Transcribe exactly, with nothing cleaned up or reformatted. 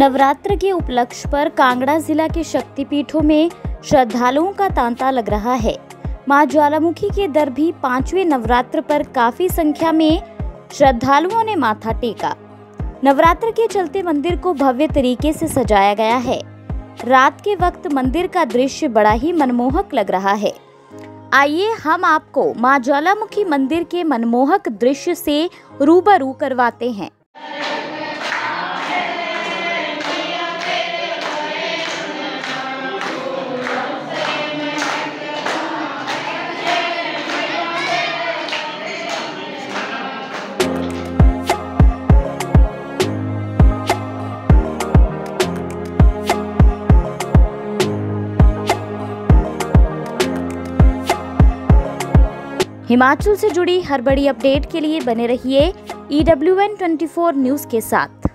नवरात्र के उपलक्ष्य पर कांगड़ा जिला के शक्तिपीठों में श्रद्धालुओं का तांता लग रहा है। मां ज्वालामुखी के दर भी पांचवें नवरात्र पर काफी संख्या में श्रद्धालुओं ने माथा टेका। नवरात्र के चलते मंदिर को भव्य तरीके से सजाया गया है। रात के वक्त मंदिर का दृश्य बड़ा ही मनमोहक लग रहा है। आइए हम आपको मां ज्वालामुखी मंदिर के मनमोहक दृश्य से रूबरू करवाते हैं। हिमाचल से जुड़ी हर बड़ी अपडेट के लिए बने रहिए E W N twenty four news के साथ।